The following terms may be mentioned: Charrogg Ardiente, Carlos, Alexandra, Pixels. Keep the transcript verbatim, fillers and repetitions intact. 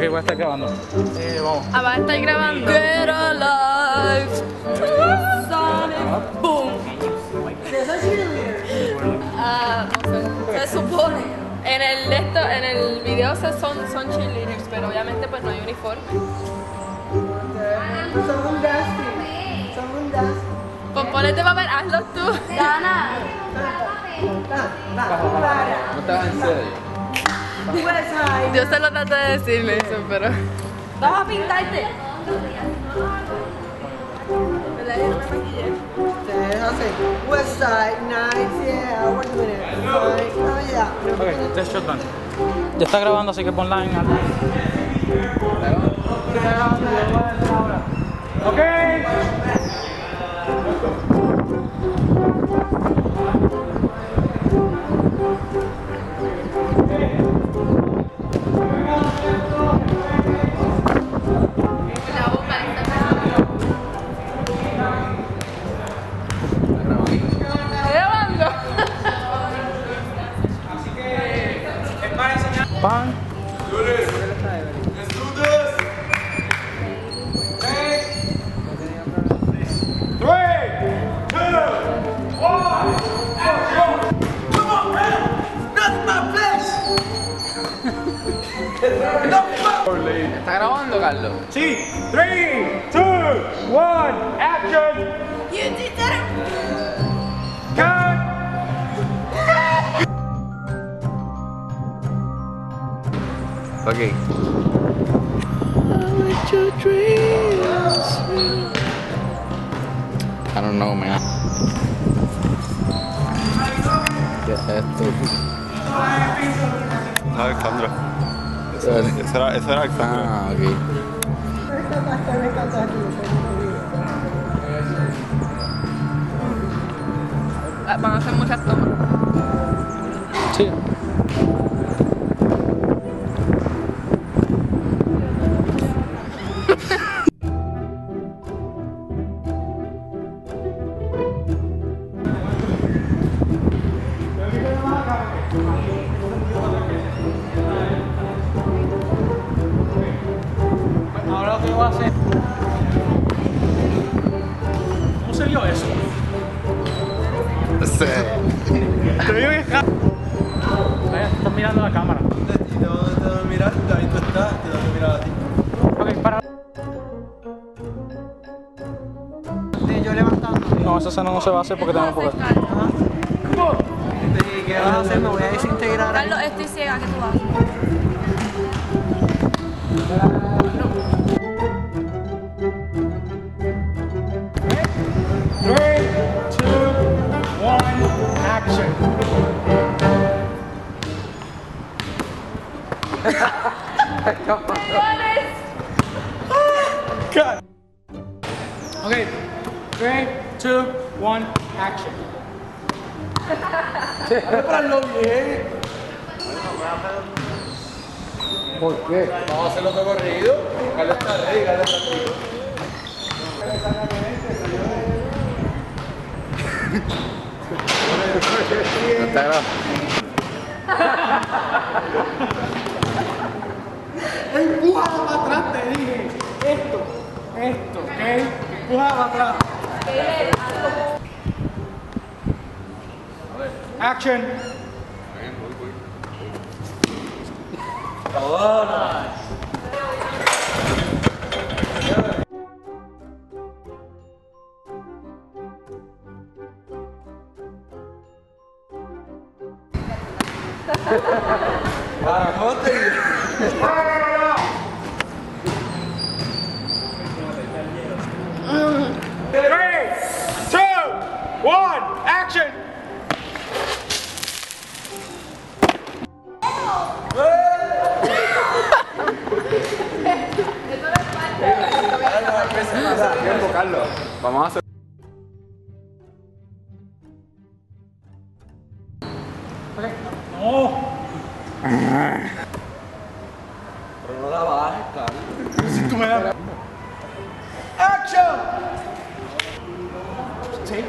Ok, voy a estar grabando. Eh, vamos. Ah, va a estar grabando. Get alive. Sonic. Boom. Ah, no sé. Se supone. En el, esto, en el video se son, son cheerleaders, pero obviamente pues no hay uniforme. Son un dusty. Son un dusty. Pues ponete papel, hazlo tú. Dana. No te vas en serio. Yo se lo traté de decirle eso, pero... ¡Vas a pintarte! Ya está grabando, así que ponla en... Ok. Pan. ¿Está grabando, Carlos? Sí. three, two, one, action. You did that. Go. Okay. I don't know, man. ¿Qué es esto? No, Alexandra. Eso era, eso era Alexandra. Ah, ok. Van a hacer muchas tomas. Sí. Ahora lo que voy a hacer. ¿Cómo se vio eso? Sí. Te vio que ja. Estás mirando la cámara. Y te vas a mirar y tú estás, te vas a mirar a ti. Ok, para. Yo levantando. No, eso no se va a hacer porque te van a poder. ¿Qué vas a hacer? Me voy a desintegrar. Carlos, estoy ciega, ¿qué tú vas a hacer? three, two, one, action. Cut. Okay, three, two, one, action. ¿Por qué? Vamos a hacer otro corrido. Carlos está rey, Carlos está rey. No está grabado. Empújala para atrás, te dije. Esto, esto, ¿ok? Empújala para atrás. Action. Oh, nice. three, two, one, action. Carlos, vamos a hacer. No. Pero no la bajes, Carlos. Si tú me das. ¡Action! Sí.